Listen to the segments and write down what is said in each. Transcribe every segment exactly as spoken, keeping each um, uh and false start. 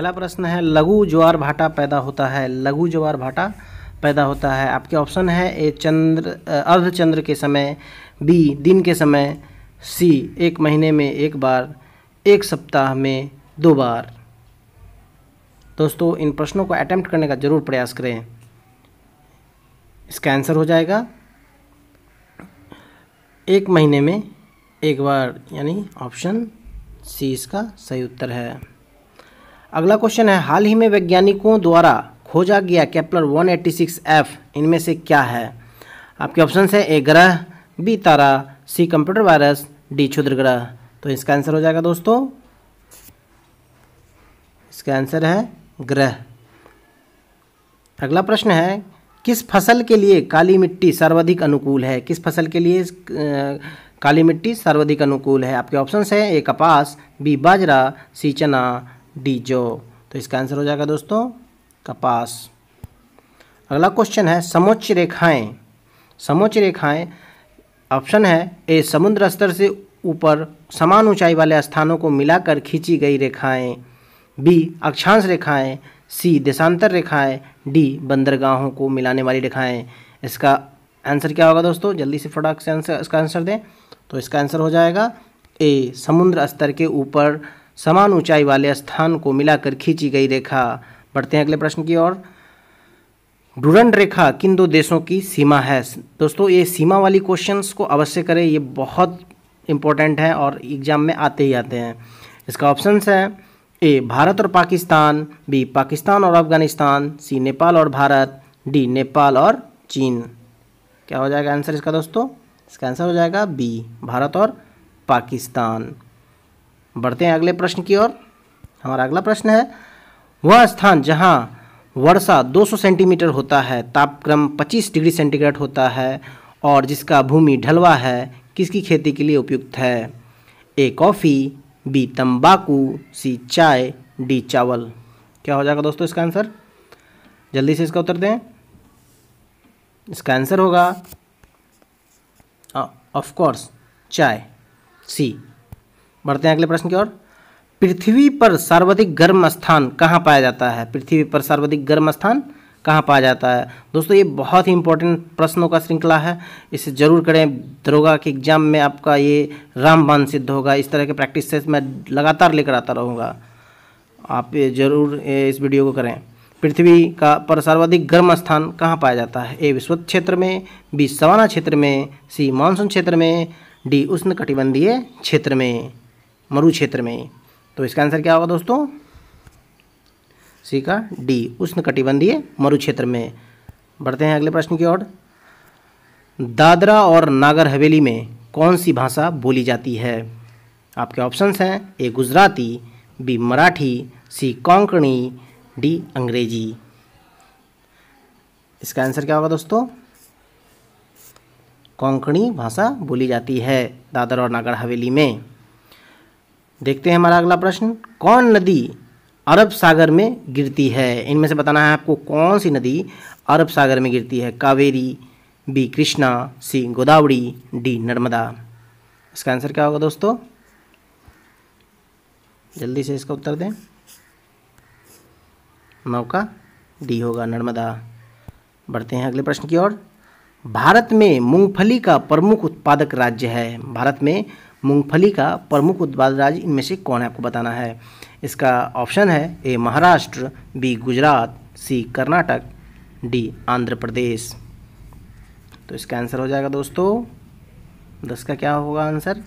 पहला प्रश्न है लघु ज्वार भाटा पैदा होता है। लघु ज्वार भाटा पैदा होता है। आपके ऑप्शन है ए चंद्र अर्धचंद्र के समय, बी दिन के समय, सी एक महीने में एक बार, एक सप्ताह में दो बार। दोस्तों इन प्रश्नों को अटेम्प्ट करने का ज़रूर प्रयास करें। इसका आंसर हो जाएगा एक महीने में एक बार, यानी ऑप्शन सी इसका सही उत्तर है। अगला क्वेश्चन है हाल ही में वैज्ञानिकों द्वारा खोजा गया Kepler one eighty six F इनमें से क्या है। आपके ऑप्शन है ए ग्रह, बी तारा, सी कंप्यूटर वायरस, डी क्षुद्र ग्रह। तो इसका आंसर हो जाएगा दोस्तों, इसका आंसर है ग्रह। अगला प्रश्न है किस फसल के लिए काली मिट्टी सर्वाधिक अनुकूल है। किस फसल के लिए काली मिट्टी सर्वाधिक अनुकूल है। आपके ऑप्शन है ए कपास, बी बाजरा, सी चना, डी जौ। तो इसका आंसर हो जाएगा दोस्तों कपास। अगला क्वेश्चन है समोच्च रेखाएं। समोच्च रेखाएं ऑप्शन है ए समुद्र स्तर से ऊपर समान ऊंचाई वाले स्थानों को मिलाकर खींची गई रेखाएं, बी अक्षांश रेखाएं, सी देशांतर रेखाएं, डी बंदरगाहों को मिलाने वाली रेखाएं। इसका आंसर क्या होगा दोस्तों, जल्दी से फटाक से आंसर इसका आंसर दें। तो इसका आंसर हो जाएगा ए समुद्र स्तर के ऊपर समान ऊंचाई वाले स्थान को मिलाकर खींची गई रेखा। बढ़ते हैं अगले प्रश्न की ओर। डुरंड रेखा किन दो देशों की सीमा है। दोस्तों ये सीमा वाली क्वेश्चंस को अवश्य करें, ये बहुत इंपॉर्टेंट है और एग्जाम में आते ही आते हैं। इसका ऑप्शंस है ए भारत और पाकिस्तान, बी पाकिस्तान और अफगानिस्तान, सी नेपाल और भारत, डी नेपाल और चीन। क्या हो जाएगा आंसर इसका दोस्तों, इसका आंसर हो जाएगा बी भारत और पाकिस्तान। बढ़ते हैं अगले प्रश्न की ओर। हमारा अगला प्रश्न है वह स्थान जहां वर्षा दो सौ सेंटीमीटर होता है, तापक्रम पच्चीस डिग्री सेंटीग्रेड होता है और जिसका भूमि ढलवा है, किसकी खेती के लिए उपयुक्त है। ए कॉफ़ी, बी तंबाकू, सी चाय, डी चावल। क्या हो जाएगा दोस्तों इसका आंसर, जल्दी से इसका उत्तर दें। इसका आंसर होगा ऑफ कोर्स चाय, सी। बढ़ते हैं अगले प्रश्न की ओर। पृथ्वी पर सर्वाधिक गर्म स्थान कहाँ पाया जाता है। पृथ्वी पर सर्वाधिक गर्म स्थान कहाँ पाया जाता है। दोस्तों ये बहुत ही इंपॉर्टेंट प्रश्नों का श्रृंखला है, इसे जरूर करें। दरोगा के एग्जाम में आपका ये रामबाण सिद्ध होगा। इस तरह के प्रैक्टिस से मैं लगातार लेकर आता रहूँगा, आप जरूर इस वीडियो को करें। पृथ्वी का पर सर्वाधिक गर्म स्थान कहाँ पाया जाता है। ए विश्वत क्षेत्र में, बी सवाना क्षेत्र में, सी मानसून क्षेत्र में, डी उष्णकटिबंधीय क्षेत्र में, मरु क्षेत्र में। तो इसका आंसर क्या होगा दोस्तों, सी का डी उष्णकटिबंधीय मरु क्षेत्र में। बढ़ते हैं अगले प्रश्न की ओर। दादरा और नागर हवेली में कौन सी भाषा बोली जाती है। आपके ऑप्शंस हैं A Gujarati, B Marathi, C Konkani, D Angrezi. इसका आंसर क्या होगा दोस्तों, कोंकणी भाषा बोली जाती है दादरा और नागर हवेली में। देखते हैं हमारा अगला प्रश्न। कौन नदी अरब सागर में गिरती है। इनमें से बताना है आपको कौन सी नदी अरब सागर में गिरती है। Kaveri, B Krishna, C Godavari, D Narmada. इसका आंसर क्या होगा दोस्तों, जल्दी से इसका उत्तर दें। नौका डी होगा नर्मदा। बढ़ते हैं अगले प्रश्न की ओर। भारत में मूंगफली का प्रमुख उत्पादक राज्य है। भारत में मूंगफली का प्रमुख उत्पादक राज्य इनमें से कौन है, आपको बताना है। इसका ऑप्शन है A Maharashtra, B Gujarat, C Karnataka, D Andhra Pradesh. तो इसका आंसर हो जाएगा दोस्तों, दस का क्या होगा आंसर,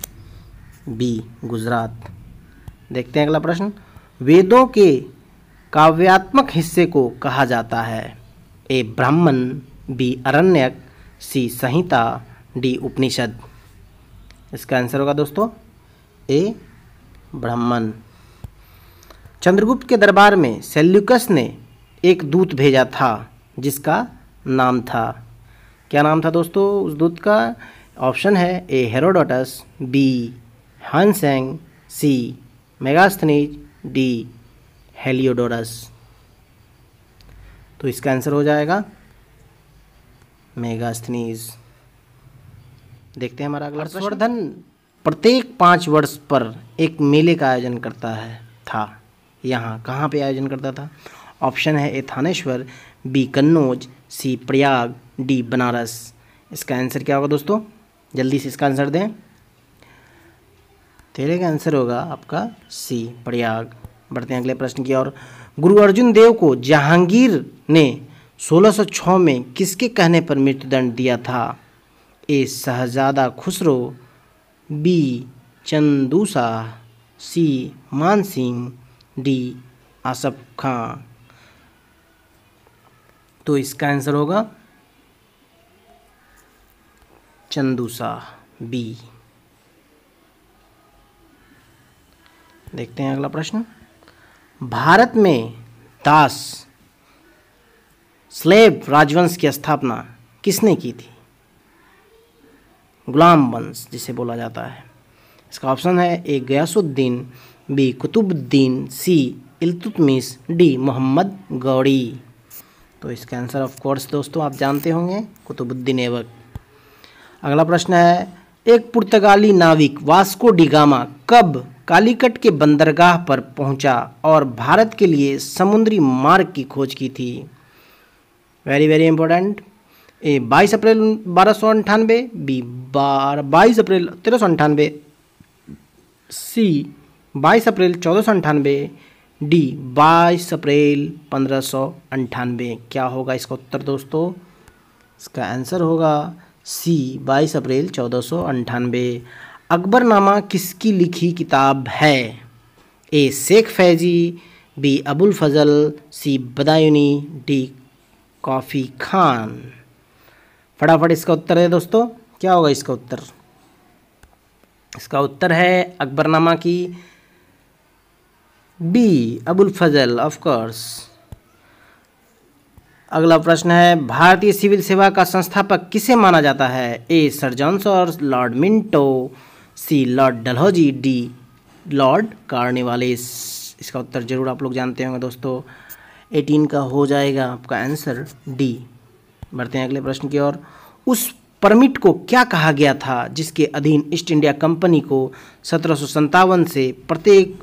बी गुजरात। देखते हैं अगला प्रश्न। वेदों के काव्यात्मक हिस्से को कहा जाता है। ए ब्राह्मण, बी अरण्यक, सी संहिता, डी उपनिषद। इसका आंसर होगा दोस्तों ए ब्राह्मण। चंद्रगुप्त के दरबार में सेल्यूकस ने एक दूत भेजा था जिसका नाम था, क्या नाम था दोस्तों उस दूत का। ऑप्शन है A Herodotus, B हानसेंग, C Megasthenes, D Heliodorus. तो इसका आंसर हो जाएगा मेगास्थनीज। देखते हैं हमारा अगला। हर्षवर्धन प्रत्येक पाँच वर्ष पर एक मेले का आयोजन करता है था। यहाँ कहाँ पे आयोजन करता था? ऑप्शन है A Thaneshwar, B Kannauj, C Prayag, D Banaras. इसका आंसर क्या होगा दोस्तों? जल्दी से इसका आंसर दें। तेरे का आंसर होगा आपका सी प्रयाग। बढ़ते हैं अगले प्रश्न की ओर। गुरु अर्जुन देव को जहांगीर ने सोलह सौ छह में किसके कहने पर मृत्युदंड दिया था? A Shahzada Khusro, B Chandu Shah, C Man Singh, D Asaf Khan. तो इसका आंसर होगा चंदू शाह, बी। देखते हैं अगला प्रश्न। भारत में दास स्लेव राजवंश की स्थापना किसने की थी? गुलाम वंश जिसे बोला जाता है। इसका ऑप्शन है A Ghiyasuddin, B Qutubuddin, C Iltutmish, D Mohammad Ghori. तो इसका आंसर ऑफ कोर्स दोस्तों आप जानते होंगे कुतुबुद्दीन ऐबक। अगला प्रश्न है, एक पुर्तगाली नाविक वास्को डी गामा कब कालीकट के बंदरगाह पर पहुंचा और भारत के लिए समुद्री मार्ग की खोज की थी? Very very important. ए बाईस अप्रैल बारह सौ अंठानवे, बी बार बाईस अप्रैल तेरह सौ अंठानवे, सी बाईस अप्रैल चौदह सौ अंठानवे, डी बाईस अप्रैल पंद्रह सौ अंठानवे। क्या होगा इसका उत्तर दोस्तों? इसका आंसर होगा सी बाईस अप्रैल चौदह सौ अंठानवे। अकबरनामा किसकी लिखी किताब है? A Sheikh Faizi, B Abul Fazal, C Badayuni, D Khafi Khan. फटाफट इसका उत्तर है दोस्तों। क्या होगा इसका उत्तर? इसका उत्तर है अकबरनामा की B Abul Fazal of course. अगला प्रश्न है, भारतीय सिविल सेवा का संस्थापक किसे माना जाता है? A sir John Shore, Lord Minto, C Lord Dalhousie, D Lord Cornwallis. इसका उत्तर जरूर आप लोग जानते होंगे दोस्तों। अठारह का हो जाएगा आपका आंसर डी। बढ़ते हैं अगले प्रश्न की ओर। उस परमिट को क्या कहा गया था जिसके अधीन ईस्ट इंडिया कंपनी को सत्रह सौ सत्तावन से प्रत्येक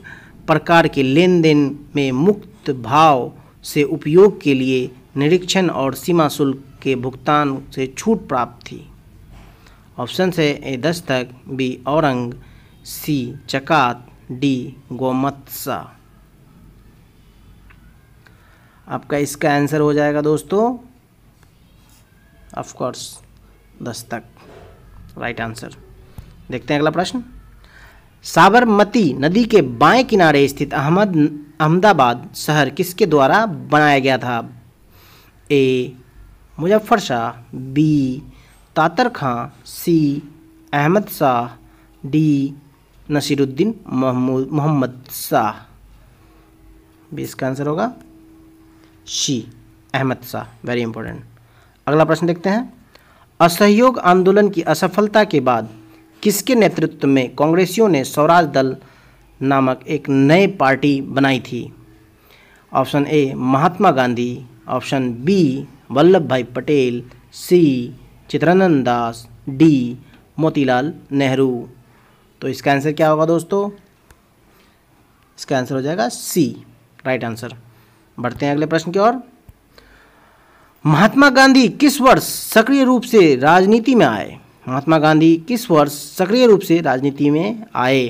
प्रकार के लेन देन में मुक्त भाव से उपयोग के लिए निरीक्षण और सीमा शुल्क के भुगतान से छूट प्राप्त थी? ऑप्शन है ए दस्तक, बी औरंग, सी चकात, डी गोमत्सा। आपका इसका आंसर हो जाएगा दोस्तों ऑफ कोर्स दस्तक, राइट आंसर। देखते हैं अगला प्रश्न। साबरमती नदी के बाएं किनारे स्थित अहमद अहमदाबाद शहर किसके द्वारा बनाया गया था? A Muzaffar Shah, B Tatar Khan, C Ahmad Shah, D Nasiruddin Mohammad Shah. भी इसका आंसर होगा C Ahmad Shah, very important. अगला प्रश्न देखते हैं। असहयोग आंदोलन की असफलता के बाद किसके नेतृत्व में कांग्रेसियों ने स्वराज दल नामक एक नई पार्टी बनाई थी? Option A Mahatma Gandhi, option B Vallabh Bhai Patel, C Chitranand Das, D Motilal Nehru. तो इसका आंसर क्या होगा दोस्तों? इसका आंसर हो जाएगा सी, राइट आंसर। बढ़ते हैं अगले प्रश्न की ओर। महात्मा गांधी किस वर्ष सक्रिय रूप से राजनीति में आए? महात्मा गांधी किस वर्ष सक्रिय रूप से राजनीति में आए?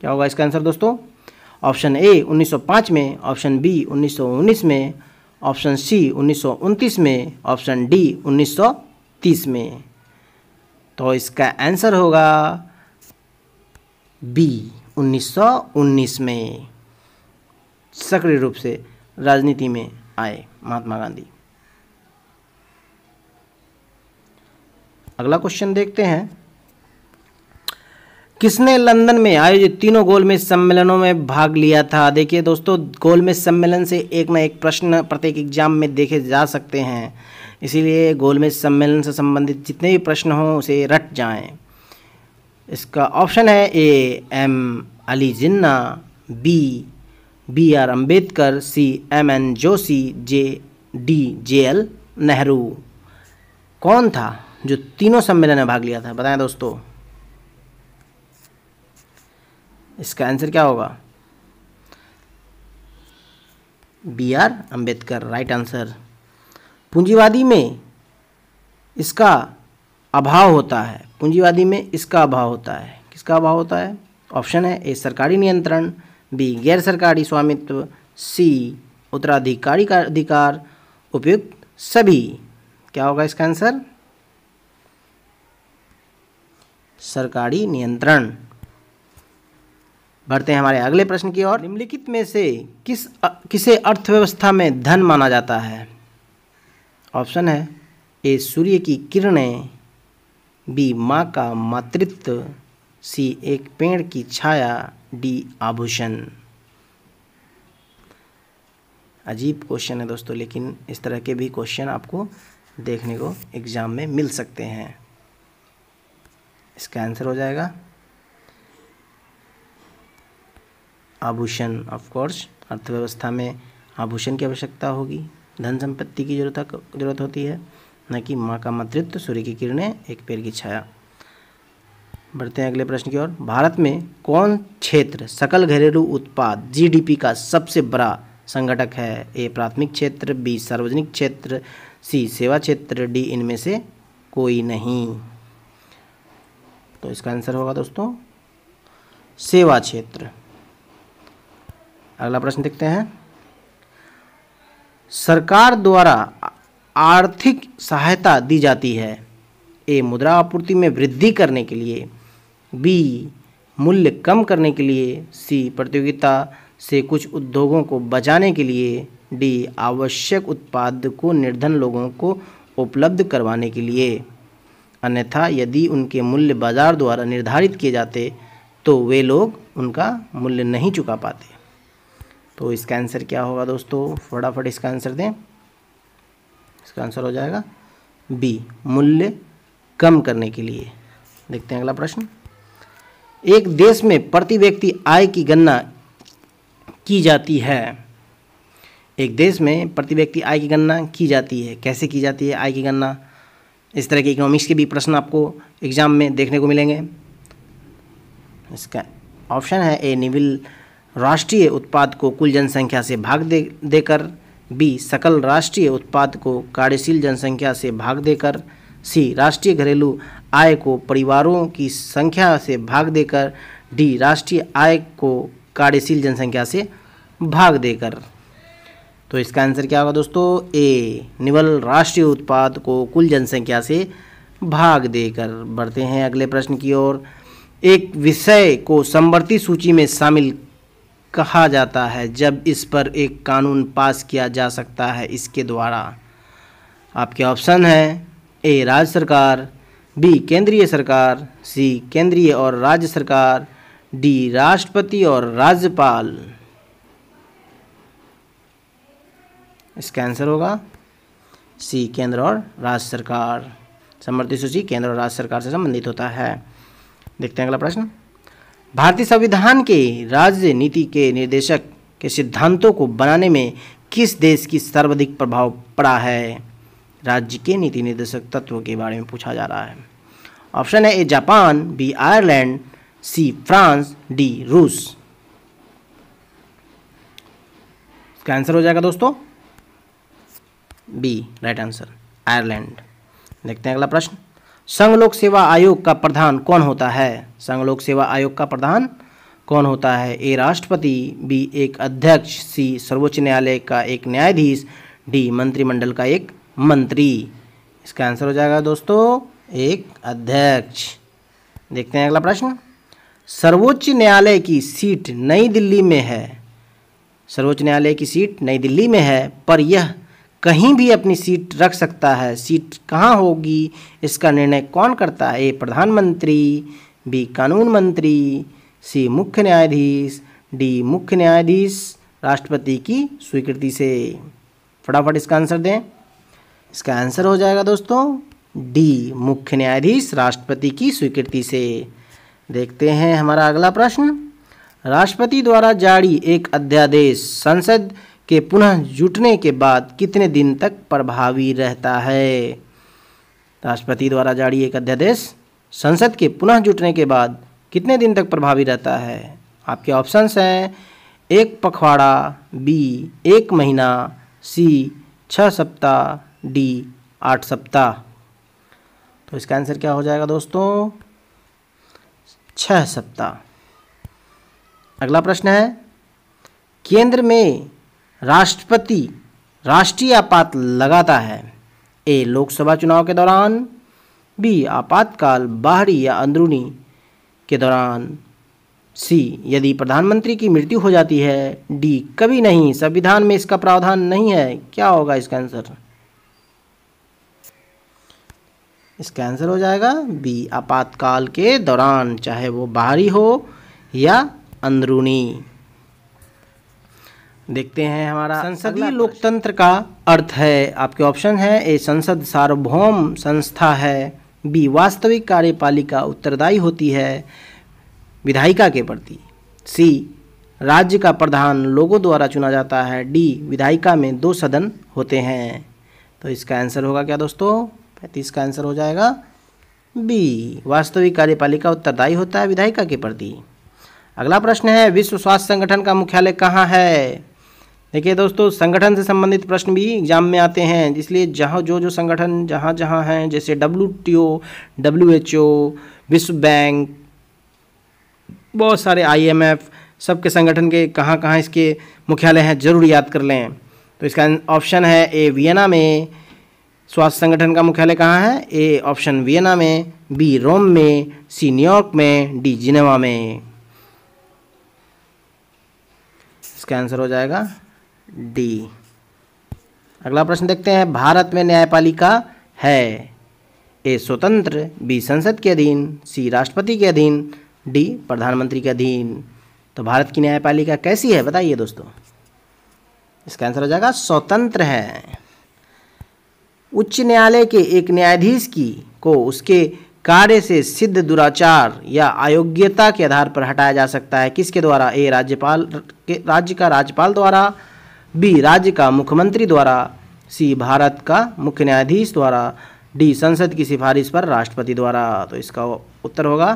क्या होगा इसका आंसर दोस्तों? ऑप्शन ए उन्नीस सौ पाँच में, ऑप्शन बी उन्नीस सौ उन्नीस में, ऑप्शन सी उन्नीस सौ उनतीस में, ऑप्शन डी उन्नीस सौ तीस में। तो इसका आंसर होगा बी उन्नीस सौ उन्नीस में सक्रिय रूप से राजनीति में आए महात्मा गांधी। अगला क्वेश्चन देखते हैं। किसने लंदन में आयोजित तीनों गोलमेज सम्मेलनों में भाग लिया था? देखिए दोस्तों, गोलमेज सम्मेलन से एक ना एक प्रश्न प्रत्येक एग्जाम में देखे जा सकते हैं, इसीलिए गोलमेज सम्मेलन से संबंधित जितने भी प्रश्न हों उसे रट जाएं। इसका ऑप्शन है A M Ali Jinnah, B B R Ambedkar, C M N Joshi, J D J L Nehru. कौन था जो तीनों सम्मेलन में भाग लिया था? बताएं दोस्तों, इसका आंसर क्या होगा? B R Ambedkar right answer. पूंजीवादी में इसका अभाव होता है, पूंजीवादी में इसका अभाव होता है, किसका अभाव होता है? ऑप्शन है ए सरकारी नियंत्रण, बी गैर सरकारी स्वामित्व, सी उत्तराधिकारी का अधिकार, उपयुक्त सभी। क्या होगा इसका आंसर? सरकारी नियंत्रण। बढ़ते हैं हमारे अगले प्रश्न की ओर। निम्नलिखित में से किस किसे अर्थव्यवस्था में धन माना जाता है? ऑप्शन है ए सूर्य की किरणें, बी माँ का मातृत्व, सी एक पेड़ की छाया, डी आभूषण। अजीब क्वेश्चन है दोस्तों, लेकिन इस तरह के भी क्वेश्चन आपको देखने को एग्जाम में मिल सकते हैं। इसका आंसर हो जाएगा आभूषण। ऑफ कोर्स अर्थव्यवस्था में आभूषण की आवश्यकता होगी, धन संपत्ति की जरूरत जरूरत होती है, न कि माँ का मातृत्व, सूर्य की किरणें, एक पेड़ की छाया। बढ़ते हैं अगले प्रश्न की ओर। भारत में कौन क्षेत्र सकल घरेलू उत्पाद जीडीपी का सबसे बड़ा संगठक है? ए प्राथमिक क्षेत्र, बी सार्वजनिक क्षेत्र, सी सेवा क्षेत्र, डी इनमें से कोई नहीं। तो इसका आंसर होगा दोस्तों सेवा क्षेत्र। अगला प्रश्न देखते हैं। सरकार द्वारा आर्थिक सहायता दी जाती है। ए मुद्रा आपूर्ति में वृद्धि करने के लिए, बी मूल्य कम करने के लिए, सी प्रतियोगिता से कुछ उद्योगों को बचाने के लिए, डी आवश्यक उत्पाद को निर्धन लोगों को उपलब्ध करवाने के लिए, अन्यथा यदि उनके मूल्य बाजार द्वारा निर्धारित किए जाते तो वे लोग उनका मूल्य नहीं चुका पाते। तो इसका आंसर क्या होगा दोस्तों? फटाफट इसका आंसर दें। इसका आंसर हो जाएगा बी मूल्य कम करने के लिए। देखते हैं अगला प्रश्न। एक देश में प्रति व्यक्ति आय की गणना की जाती है। एक देश में प्रति व्यक्ति आय की गणना की जाती है। कैसे की जाती है आय की गणना? इस तरह के इकोनॉमिक्स के भी प्रश्न आपको एग्जाम में देखने को मिलेंगे। इसका ऑप्शन है ए निविल राष्ट्रीय उत्पाद को कुल जनसंख्या से भाग दे देकर, बी सकल राष्ट्रीय उत्पाद को कार्यशील जनसंख्या से भाग देकर, सी राष्ट्रीय घरेलू आय को परिवारों की संख्या से भाग देकर, डी राष्ट्रीय आय को कार्यशील जनसंख्या से भाग देकर। तो इसका आंसर क्या होगा दोस्तों? ए निवल राष्ट्रीय उत्पाद को कुल जनसंख्या से भाग देकर। बढ़ते हैं अगले प्रश्न की ओर। एक विषय को समवर्ती सूची में शामिल कहा जाता है जब इस पर एक कानून पास किया जा सकता है इसके द्वारा। आपके ऑप्शन हैं ए राज्य सरकार, बी केंद्रीय सरकार, सी केंद्रीय और राज्य सरकार, डी राष्ट्रपति और राज्यपाल। इसका आंसर होगा सी केंद्र और राज्य सरकार। समवर्ती सूची केंद्र और राज्य सरकार से संबंधित होता है। देखते हैं अगला प्रश्न। भारतीय संविधान के राज्य नीति के निर्देशक के सिद्धांतों को बनाने में किस देश की सर्वाधिक प्रभाव पड़ा है? राज्य के नीति निर्देशक तत्व के बारे में पूछा जा रहा है। ऑप्शन है A Japan, B Ireland, C France, D रूस। इसका आंसर हो जाएगा दोस्तों बी राइट आंसर आयरलैंड। देखते हैं अगला प्रश्न। संघ लोक सेवा आयोग का प्रधान कौन होता है? संघ लोक सेवा आयोग का प्रधान कौन होता है? ए राष्ट्रपति, बी एक अध्यक्ष, सी सर्वोच्च न्यायालय का एक न्यायाधीश, डी मंत्रिमंडल का एक मंत्री। इसका आंसर हो जाएगा दोस्तों एक अध्यक्ष। देखते हैं अगला प्रश्न। सर्वोच्च न्यायालय की सीट नई दिल्ली में है। सर्वोच्च न्यायालय की सीट नई दिल्ली में है, पर यह कहीं भी अपनी सीट रख सकता है। सीट कहाँ होगी इसका निर्णय कौन करता है? ए प्रधानमंत्री, बी कानून मंत्री, सी मुख्य न्यायाधीश, डी मुख्य न्यायाधीश राष्ट्रपति की स्वीकृति से। फटाफट इसका आंसर दें। इसका आंसर हो जाएगा दोस्तों डी मुख्य न्यायाधीश राष्ट्रपति की स्वीकृति से। देखते हैं हमारा अगला प्रश्न। राष्ट्रपति द्वारा जारी एक अध्यादेश संसद के पुनः जुटने के बाद कितने दिन तक प्रभावी रहता है? राष्ट्रपति द्वारा जारी एक अध्यादेश संसद के पुनः जुटने के बाद कितने दिन तक प्रभावी रहता है? आपके ऑप्शंस हैं एक पखवाड़ा, बी एक महीना, सी छः सप्ताह, डी आठ सप्ताह। तो इसका आंसर क्या हो जाएगा दोस्तों? छः सप्ताह। अगला प्रश्न है, केंद्र में राष्ट्रपति राष्ट्रीय आपात लगाता है। ए लोकसभा चुनाव के दौरान, बी आपातकाल बाहरी या अंदरूनी के दौरान, सी यदि प्रधानमंत्री की मृत्यु हो जाती है, डी कभी नहीं, संविधान में इसका प्रावधान नहीं है। क्या होगा इसका आंसर? इसका आंसर हो जाएगा बी आपातकाल के दौरान, चाहे वो बाहरी हो या अंदरूनी। देखते हैं हमारा संसदीय लोकतंत्र का अर्थ है। आपके ऑप्शन है, ए संसद सार्वभौम संस्था है, बी वास्तविक कार्यपालिका उत्तरदायी होती है विधायिका के प्रति, सी राज्य का प्रधान लोगों द्वारा चुना जाता है, डी विधायिका में दो सदन होते हैं। तो इसका आंसर होगा क्या दोस्तों? पैंतीस का आंसर हो जाएगा बी वास्तविक कार्यपालिका उत्तरदायी होता है विधायिका के प्रति। अगला प्रश्न है, विश्व स्वास्थ्य संगठन का मुख्यालय कहाँ है? देखिए दोस्तों, संगठन से संबंधित प्रश्न भी एग्जाम में आते हैं, इसलिए जहाँ जो जो संगठन जहाँ जहाँ हैं, जैसे W T O, W H O, विश्व बैंक, बहुत सारे आईएमएफ, सबके संगठन के कहाँ कहाँ इसके मुख्यालय हैं, जरूर याद कर लें। तो इसका ऑप्शन है, ए वियना में स्वास्थ्य संगठन का मुख्यालय कहाँ है? ए ऑप्शन वियना में, बी रोम में, सी न्यूयॉर्क में, डी जिनेवा में। इसका आंसर हो जाएगा डी। अगला प्रश्न देखते हैं, भारत में न्यायपालिका है। ए स्वतंत्र, बी संसद के अधीन, सी राष्ट्रपति के अधीन, डी प्रधानमंत्री के अधीन। तो भारत की न्यायपालिका कैसी है बताइए दोस्तों? इसका आंसर हो जाएगा स्वतंत्र है। उच्च न्यायालय के एक न्यायाधीश की को उसके कार्य से सिद्ध दुराचार या अयोग्यता के आधार पर हटाया जा सकता है किसके द्वारा? ए राज्यपाल के राज्य का राज्यपाल द्वारा, बी राज्य का मुख्यमंत्री द्वारा, सी भारत का मुख्य न्यायाधीश द्वारा, डी संसद की सिफारिश पर राष्ट्रपति द्वारा। तो इसका उत्तर होगा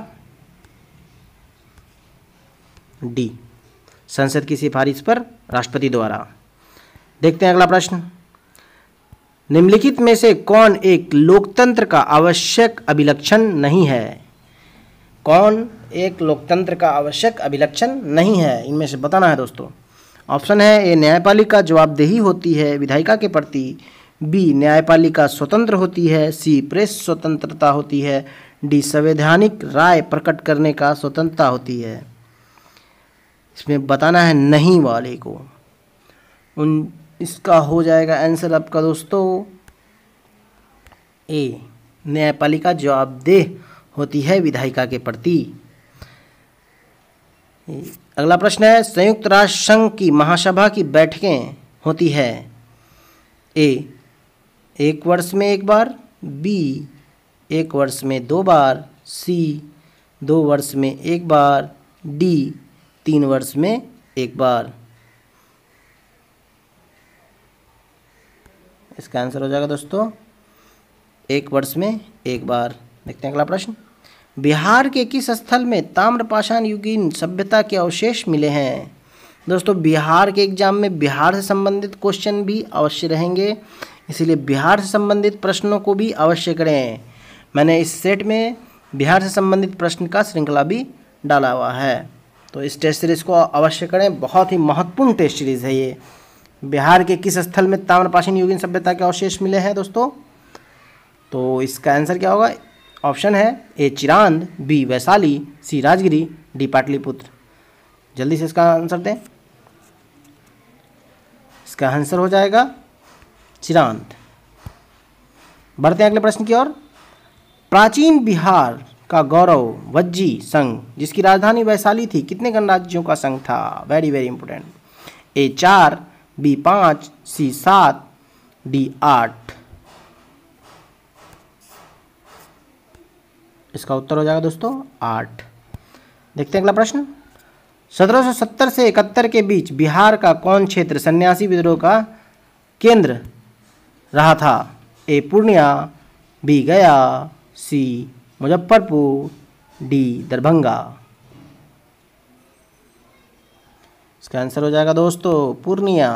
डी संसद की सिफारिश पर राष्ट्रपति द्वारा। देखते हैं अगला प्रश्न, निम्नलिखित में से कौन एक लोकतंत्र का आवश्यक अभिलक्षण नहीं है? कौन एक लोकतंत्र का आवश्यक अभिलक्षण नहीं है? इनमें से बताना है दोस्तों। ऑप्शन है, ए न्यायपालिका जवाबदेही होती है विधायिका के प्रति, बी न्यायपालिका स्वतंत्र होती है, सी प्रेस स्वतंत्रता होती है, डी संवैधानिक राय प्रकट करने का स्वतंत्रता होती है। इसमें बताना है नहीं वाले को। उन इसका हो जाएगा आंसर आपका दोस्तों ए न्यायपालिका जवाबदेह होती है विधायिका के प्रति। अगला प्रश्न है, संयुक्त राष्ट्र संघ की महासभा की बैठकें होती है। ए एक वर्ष में एक बार, बी एक वर्ष में दो बार, सी दो वर्ष में एक बार, डी तीन वर्ष में एक बार। इसका आंसर हो जाएगा दोस्तों एक वर्ष में एक बार। देखते हैं अगला प्रश्न, बिहार के किस स्थल में ताम्रपाषाण युगीन सभ्यता के अवशेष मिले हैं? दोस्तों बिहार के एग्जाम में बिहार से संबंधित क्वेश्चन भी अवश्य रहेंगे, इसीलिए बिहार से संबंधित प्रश्नों को भी अवश्य करें। मैंने इस सेट में बिहार से संबंधित प्रश्न का श्रृंखला भी डाला हुआ है, तो इस टेस्ट सीरीज़ को अवश्य करें, बहुत ही महत्वपूर्ण टेस्ट सीरीज़ है ये। बिहार के किस स्थल में ताम्रपाषाण युगीन सभ्यता के अवशेष मिले हैं दोस्तों? तो इसका आंसर क्या होगा? ऑप्शन है, A Chirand, B Vaishali, C Rajgiri, D Pataliputra. जल्दी से इसका आंसर दें। इसका आंसर हो जाएगा चिरांद। बढ़ते हैं अगले प्रश्न की ओर, प्राचीन बिहार का गौरव वज्जी संघ जिसकी राजधानी वैशाली थी, कितने गणराज्यों का संघ था? Very very important. ए चार, बी पाँच, सी सात, डी आठ। इसका उत्तर हो जाएगा दोस्तों आठ। देखते हैं अगला प्रश्न, सत्रह सौ सत्तर से इकहत्तर के बीच बिहार का कौन क्षेत्र सन्यासी विद्रोह का केंद्र रहा था? ए पूर्णिया, बी गया, सी मुजफ्फरपुर, डी दरभंगा। इसका आंसर हो जाएगा दोस्तों पूर्णिया।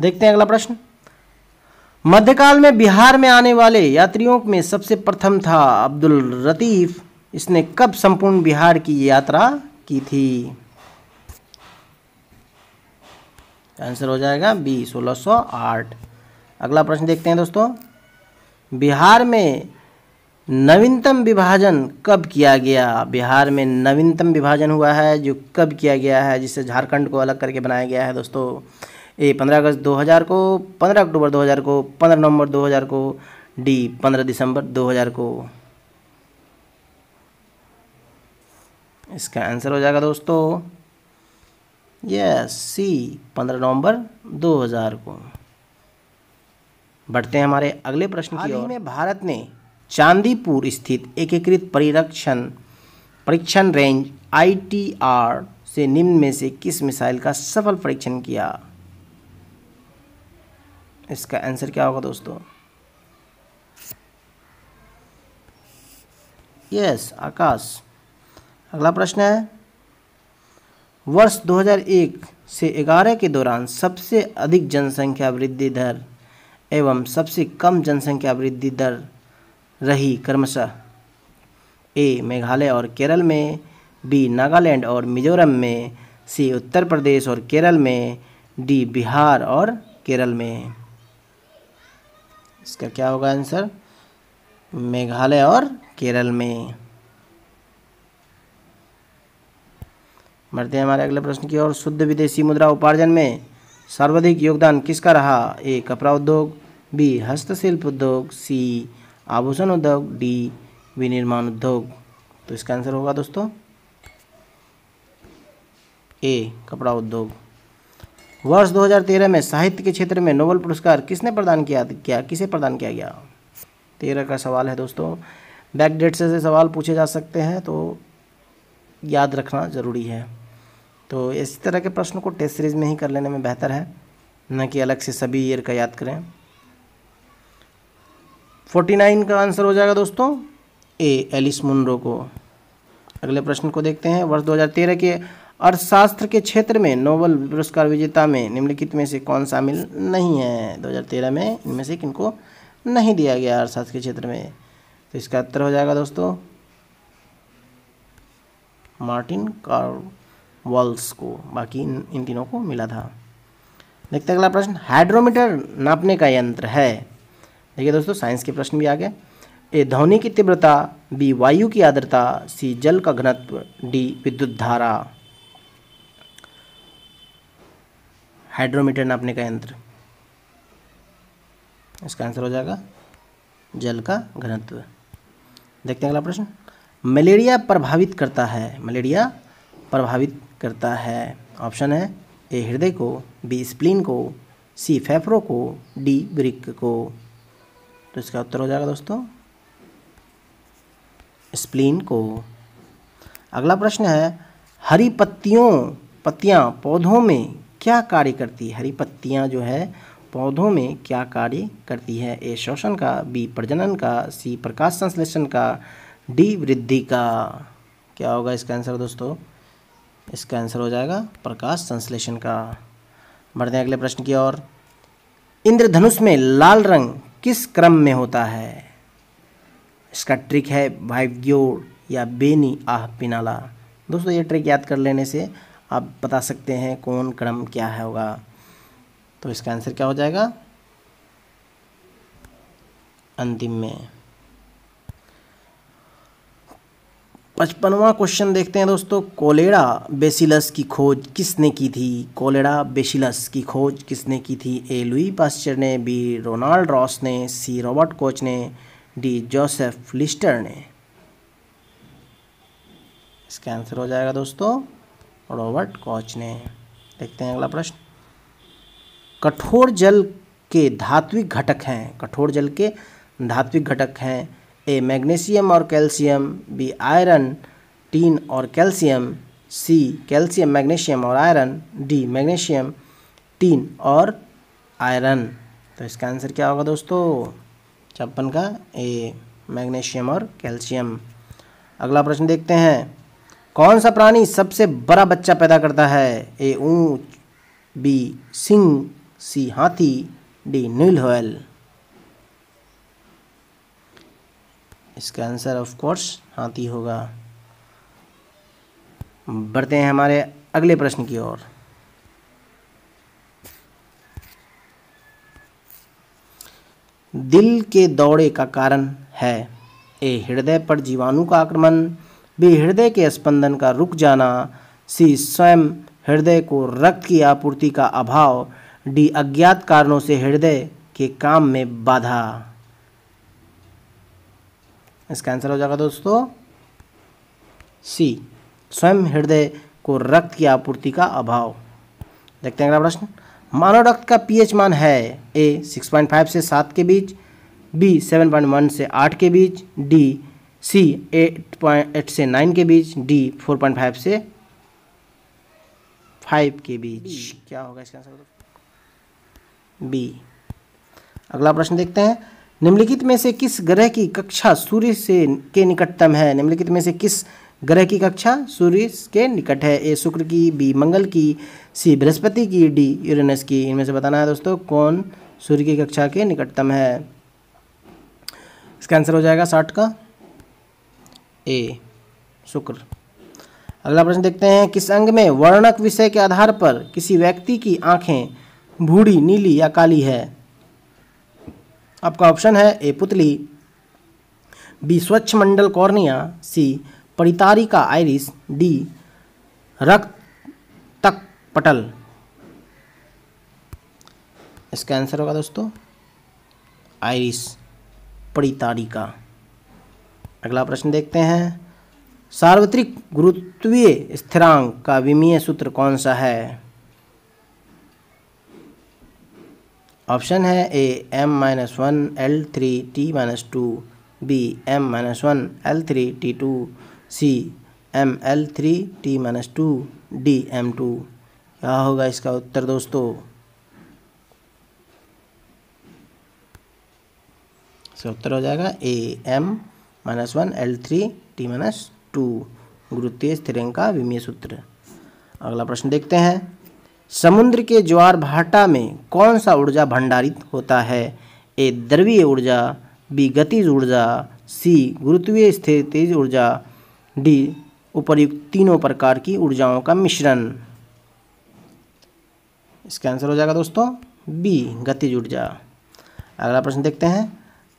देखते हैं अगला प्रश्न। मध्यकाल में बिहार में आने वाले यात्रियों में सबसे प्रथम था अब्दुल लतीफ, इसने कब संपूर्ण बिहार की यात्रा की थी? आंसर हो जाएगा बी सोलह सौ आठ। अगला प्रश्न देखते हैं दोस्तों, बिहार में नवीनतम विभाजन कब किया गया? बिहार में नवीनतम विभाजन हुआ है जो कब किया गया है, जिससे झारखंड को अलग करके बनाया गया है दोस्तों। ए पंद्रह अगस्त दो हज़ार को, पंद्रह अक्टूबर दो हज़ार को, पंद्रह नवंबर दो हज़ार को, डी पंद्रह दिसंबर दो हज़ार को। इसका आंसर हो जाएगा दोस्तों यस सी पंद्रह नवंबर दो हज़ार को। बढ़ते हैं हमारे अगले प्रश्न की ओर। में भारत ने चांदीपुर स्थित एकीकृत परिरक्षण परीक्षण रेंज आई टी आर से निम्न में से किस मिसाइल का सफल परीक्षण किया? इसका आंसर क्या होगा दोस्तों? यस आकाश। अगला प्रश्न है, वर्ष दो हज़ार एक से ग्यारह के दौरान सबसे अधिक जनसंख्या वृद्धि दर एवं सबसे कम जनसंख्या वृद्धि दर रही क्रमशः ए मेघालय और केरल में, बी नागालैंड और मिजोरम में, सी उत्तर प्रदेश और केरल में, डी बिहार और केरल में। इसका क्या होगा आंसर? मेघालय और केरल में। बढ़ते हैं हमारे अगले प्रश्न की ओर। शुद्ध विदेशी मुद्रा उपार्जन में सर्वाधिक योगदान किसका रहा? ए कपड़ा उद्योग, बी हस्तशिल्प उद्योग, सी आभूषण उद्योग, डी विनिर्माण उद्योग। तो इसका आंसर होगा दोस्तों ए कपड़ा उद्योग। वर्ष दो हज़ार तेरह में साहित्य के क्षेत्र में नोबेल पुरस्कार किसने प्रदान किया क्या किसे प्रदान किया गया? तेरह का सवाल है दोस्तों। बैकडेट से सवाल पूछे जा सकते हैं तो याद रखना ज़रूरी है। तो इस तरह के प्रश्नों को टेस्ट सीरीज़ में ही कर लेने में बेहतर है, न कि अलग से सभी ईयर का याद करें। उनचास का आंसर हो जाएगा दोस्तों ए एलिस मुनरो को। अगले प्रश्न को देखते हैं। वर्ष दो हज़ार तेरह के अर्थशास्त्र के क्षेत्र में नोबेल पुरस्कार विजेता में निम्नलिखित में से कौन शामिल नहीं है? दो हज़ार तेरह में इनमें से किनको नहीं दिया गया अर्थशास्त्र के क्षेत्र में? तो इसका उत्तर हो जाएगा दोस्तों मार्टिन कार्लवल्स को, बाकी इन, इन तीनों को मिला था। देखते हैं अगला प्रश्न। हाइड्रोमीटर नापने का यंत्र है। देखिए दोस्तों साइंस के प्रश्न भी आ गए। ए ध्वनि की तीव्रता, बी वायु की आर्द्रता, सी जल का घनत्व, डी विद्युत धारा। हाइड्रोमीटर नापने का यंत्र, इसका आंसर हो जाएगा जल का घनत्व। देखते हैं अगला प्रश्न। मलेरिया प्रभावित करता है मलेरिया प्रभावित करता है ऑप्शन है ए हृदय को, बी स्प्लीन को, सी फेफड़ों को, डी वृक्क को। तो इसका उत्तर हो जाएगा दोस्तों स्प्लीन को। अगला प्रश्न है, हरी पत्तियों पत्तियां पौधों में क्या कार्य करती है? हरी पत्तियां जो है पौधों में क्या कार्य करती है? ए शोषण का, बी प्रजनन का, सी प्रकाश संश्लेषण का, डी वृद्धि का। क्या होगा इसका आंसर दोस्तों? इसका आंसर हो जाएगा प्रकाश संश्लेषण का। बढ़ते हैं अगले प्रश्न की ओर। इंद्रधनुष में लाल रंग किस क्रम में होता है? इसका ट्रिक है भाइव्योर या बेनी आह पिनाला। दोस्तों ये ट्रिक याद कर लेने से आप बता सकते हैं कौन क्रम क्या है होगा। तो इसका आंसर क्या हो जाएगा अंतिम में। पचपनवां क्वेश्चन देखते हैं दोस्तों। कोलेरा बेसिलस की खोज किसने की थी? कोलेरा बेसिलस की खोज किसने की थी? ए लुई पाश्चर ने, बी रोनाल्ड रॉस ने, सी रॉबर्ट कोच ने, डी जोसेफ लिस्टर ने। इसका आंसर हो जाएगा दोस्तों रॉबर्ट कोच ने। देखते हैं अगला प्रश्न। कठोर जल के धात्विक घटक हैं कठोर जल के धात्विक घटक हैं ए मैग्नीशियम और कैल्शियम, बी आयरन, टीन और कैल्शियम, सी कैल्शियम मैग्नीशियम और आयरन, डी मैग्नीशियम, टीन और आयरन। तो इसका आंसर क्या होगा दोस्तों? छप्पन का ए मैग्नीशियम और कैल्शियम। अगला प्रश्न देखते हैं। कौन सा प्राणी सबसे बड़ा बच्चा पैदा करता है? ए ऊंट, बी सिंह, सी हाथी, डी नील होयल। इसका आंसर ऑफ कोर्स हाथी होगा। बढ़ते हैं हमारे अगले प्रश्न की ओर। दिल के दौरे का कारण है? ए हृदय पर जीवाणु का आक्रमण, बी हृदय के स्पंदन का रुक जाना, सी स्वयं हृदय को रक्त की आपूर्ति का अभाव, डी अज्ञात कारणों से हृदय के काम में बाधा। इसका आंसर हो जाएगा दोस्तों सी स्वयं हृदय को रक्त की आपूर्ति का अभाव। देखते हैं अगला प्रश्न। मानव रक्त का पीएच मान है? ए छह पॉइंट पाँच से सात के बीच, बी सात पॉइंट एक से आठ के बीच, डी सी आठ पॉइंट आठ से नौ के बीच, डी चार पॉइंट पाँच से पाँच के बीच। क्या होगा इसका आंसर? बी। अगला प्रश्न देखते हैं। निम्नलिखित में से किस ग्रह की कक्षा सूर्य से के निकटतम है? निम्नलिखित में से किस ग्रह की कक्षा सूर्य के निकट है? ए शुक्र की, बी मंगल की, सी बृहस्पति की, डी यूरेनस की। इनमें से बताना है दोस्तों कौन सूर्य की कक्षा के निकटतम है। इसका आंसर हो जाएगा साठ का ए शुक्र। अगला प्रश्न देखते हैं। किस अंग में वर्णक विषय के आधार पर किसी व्यक्ति की आंखें भूरी, नीली या काली है? आपका ऑप्शन है ए पुतली, बी स्वच्छ मंडल कॉर्निया, सी परितारी का आइरिस, डी रक्त तक पटल। इसका आंसर होगा दोस्तों आइरिस परितारी का। अगला प्रश्न देखते हैं। सार्वत्रिक गुरुत्वीय स्थिरांक का विमीय सूत्र कौन सा है? ऑप्शन है A M minus one L three T minus two, B M minus one L three T two, C M L three T minus two, D M two. क्या होगा इसका उत्तर दोस्तों? इसका उत्तर हो जाएगा A M minus one L three T minus two गुरुत्वीय स्थिरांक का विमीय सूत्र। अगला प्रश्न देखते हैं। समुद्र के ज्वार भाटा में कौन सा ऊर्जा भंडारित होता है? ए द्रवीय ऊर्जा, बी गतिज ऊर्जा, सी गुरुत्वीय स्थिर तेज ऊर्जा, डी उपर्युक्त तीनों प्रकार की ऊर्जाओं का मिश्रण। इसका आंसर हो जाएगा दोस्तों बी गतिज ऊर्जा। अगला प्रश्न देखते हैं।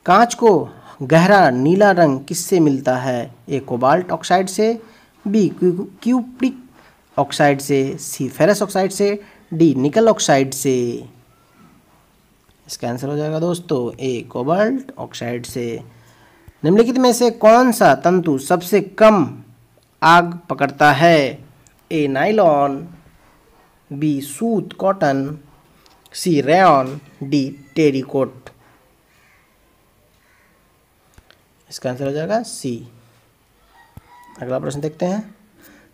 कांच को गहरा नीला रंग किससे मिलता है? ए कोबाल्ट ऑक्साइड से, बी क्यूप्रिक ऑक्साइड से, सी फेरस ऑक्साइड से, डी निकल ऑक्साइड से। इसका आंसर हो जाएगा दोस्तों ए कोबाल्ट ऑक्साइड से। निम्नलिखित में से कौन सा तंतु सबसे कम आग पकड़ता है? ए नाइलॉन, बी सूत cotton, C rayon, D terrycot. इसका आंसर हो जाएगा सी। अगला प्रश्न देखते हैं।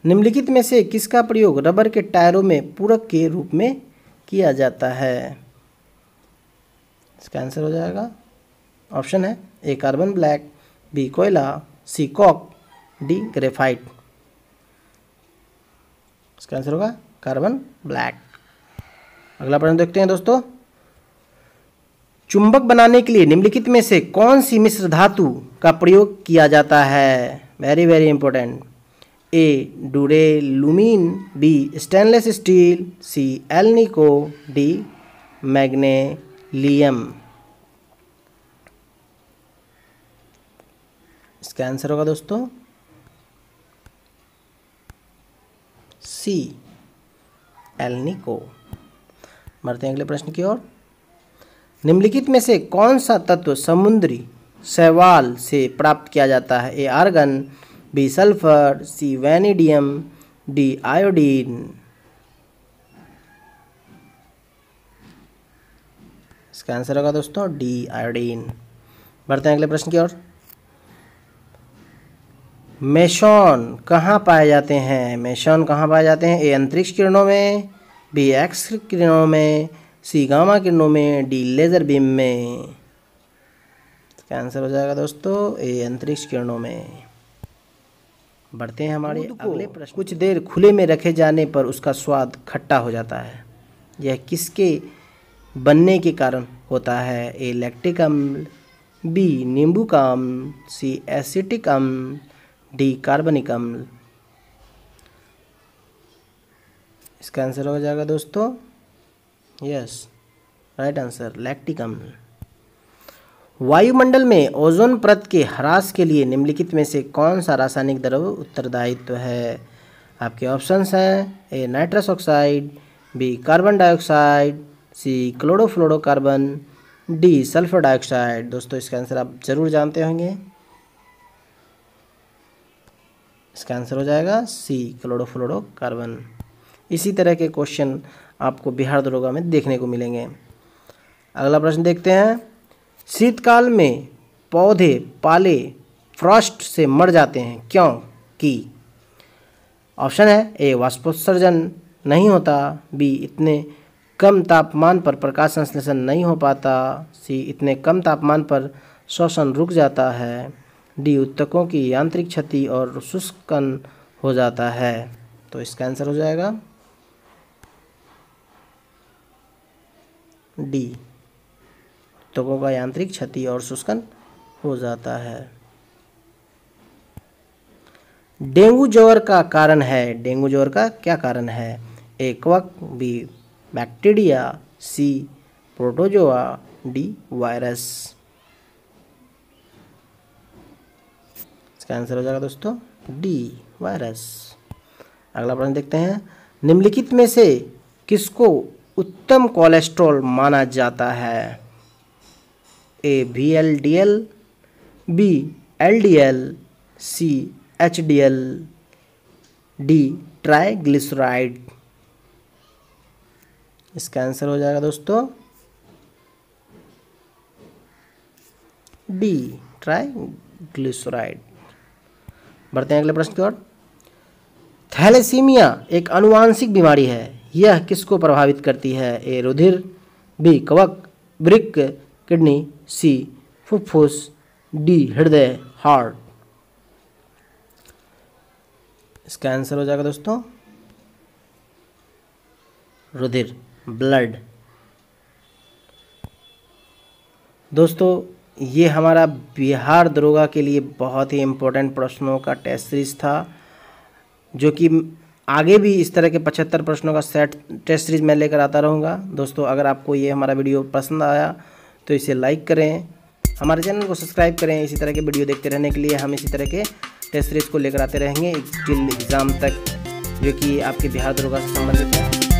निम्नलिखित में से किसका प्रयोग रबर के टायरों में पूरक के रूप में किया जाता है? इसका आंसर हो जाएगा ऑप्शन है ए कार्बन ब्लैक, बी कोयला, सी कॉक, डी ग्रेफाइट। इसका आंसर होगा कार्बन ब्लैक। अगला प्रश्न देखते हैं दोस्तों। चुंबक बनाने के लिए निम्नलिखित में से कौन सी मिश्र धातु का प्रयोग किया जाता है? Very very important. A duralumin, B stainless steel, C alnico, D magnalium. इसका आंसर होगा दोस्तों सी एल्निको। बढ़ते हैं अगले प्रश्न की ओर। निम्नलिखित में से कौन सा तत्व समुद्री शैवाल से प्राप्त किया जाता है? A argon, B sulphur, C vanadium, D iodine. इसका आंसर होगा दोस्तों डी आयोडीन। बढ़ते हैं अगले प्रश्न की ओर। मेसॉन कहाँ पाए जाते हैं? मेसॉन कहाँ पाए जाते हैं? ए अंतरिक्ष किरणों में, बी एक्स किरणों में, सी गामा किरणों में, डी लेजर बीम में। इसका आंसर हो जाएगा दोस्तों ए अंतरिक्ष किरणों में। बढ़ते हैं हमारे अगले प्रश्न। कुछ देर खुले में रखे जाने पर उसका स्वाद खट्टा हो जाता है, यह किसके बनने के कारण होता है? ए लैक्टिक अम्ल, बी नींबू का अम्ल, सी एसिटिक अम्ल, डी कार्बनिक अम्ल। इसका आंसर हो जाएगा दोस्तों यस राइट आंसर लैक्टिक अम्ल। वायुमंडल में ओजोन परत के ह्रास के लिए निम्नलिखित में से कौन सा रासायनिक द्रव्य उत्तरदायित्व है? आपके ऑप्शंस हैं A nitrous oxide, B carbon dioxide, C chlorofluorocarbon, D sulphur dioxide. दोस्तों इसका आंसर आप जरूर जानते होंगे, इसका आंसर हो जाएगा सी क्लोरोफ्लोरोकार्बन। इसी तरह के क्वेश्चन आपको बिहार दरोगा में देखने को मिलेंगे। अगला प्रश्न देखते हैं। शीतकाल में पौधे पाले फ्रॉस्ट से मर जाते हैं क्यों? की ऑप्शन है ए वाष्पोत्सर्जन नहीं होता, बी इतने कम तापमान पर प्रकाश संश्लेषण नहीं हो पाता, सी इतने कम तापमान पर श्वसन रुक जाता है, डी उत्तकों की यांत्रिक क्षति और शुष्कन हो जाता है। तो इसका आंसर हो जाएगा डी उत्तकों का यांत्रिक क्षति और शुष्कन हो जाता है। डेंगू ज्वर का कारण है, डेंगू ज्वर का क्या कारण है? ए कवक, B bacteria, C protozoa, D virus. इसका आंसर हो जाएगा दोस्तों डी वायरस। अगला प्रश्न देखते हैं। निम्नलिखित में से किसको उत्तम कोलेस्ट्रॉल माना जाता है? A V L D L, B L D L, C H D L, D triglyceride. इसका आंसर हो जाएगा दोस्तों डी ट्राइग्लिसराइड। बढ़ते हैं अगले प्रश्न की ओर। थैलेसीमिया एक अनुवांशिक बीमारी है, यह किसको प्रभावित करती है? ए रुधिर, बी कवक, वृक्क, किडनी, सी फुफ्फुस, डी हृदय हार्ट। इसका आंसर हो जाएगा दोस्तों रुधिर ब्लड। दोस्तों ये हमारा बिहार दरोगा के लिए बहुत ही इम्पोर्टेंट प्रश्नों का टेस्ट सीरीज था, जो कि आगे भी इस तरह के पचहत्तर प्रश्नों का सेट टेस्ट सीरीज मैं लेकर आता रहूँगा। दोस्तों अगर आपको ये हमारा वीडियो पसंद आया तो इसे लाइक करें, हमारे चैनल को सब्सक्राइब करें। इसी तरह के वीडियो देखते रहने के लिए हम इसी तरह के टेस्ट सीरीज को लेकर आते रहेंगे टिल एग्ज़ाम तक, जो कि आपके बिहार दरोगा से संबंधित है।